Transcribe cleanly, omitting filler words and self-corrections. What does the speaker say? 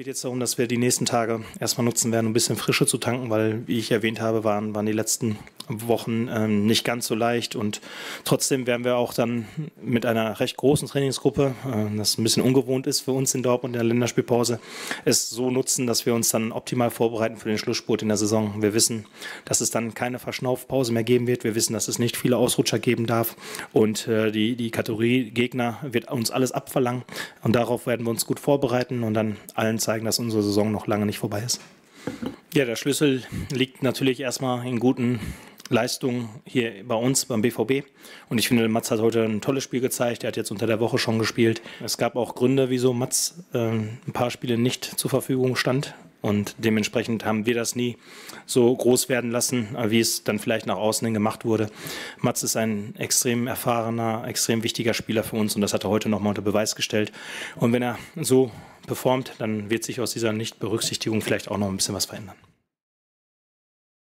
geht jetzt darum, dass wir die nächsten Tage erstmal nutzen werden, um ein bisschen Frische zu tanken, weil, wie ich erwähnt habe, waren die letzten Wochen nicht ganz so leicht. Und trotzdem werden wir auch dann mit einer recht großen Trainingsgruppe, das ein bisschen ungewohnt ist für uns in Dortmund in der Länderspielpause, es so nutzen, dass wir uns dann optimal vorbereiten für den Schlussspurt in der Saison. Wir wissen, dass es dann keine Verschnaufpause mehr geben wird. Wir wissen, dass es nicht viele Ausrutscher geben darf. Und die Kategorie Gegner wird uns alles abverlangen. Und darauf werden wir uns gut vorbereiten und dann allen zeigen, dass unsere Saison noch lange nicht vorbei ist. Ja, der Schlüssel liegt natürlich erstmal in guten Leistungen hier bei uns, beim BVB. Und ich finde, Mats hat heute ein tolles Spiel gezeigt. Er hat jetzt unter der Woche schon gespielt. Es gab auch Gründe, wieso Mats ein paar Spiele nicht zur Verfügung stand. Und dementsprechend haben wir das nie so groß werden lassen, wie es dann vielleicht nach außen hin gemacht wurde. Mats ist ein extrem erfahrener, extrem wichtiger Spieler für uns und das hat er heute nochmal unter Beweis gestellt. Und wenn er so performt, dann wird sich aus dieser Nichtberücksichtigung vielleicht auch noch ein bisschen was verändern.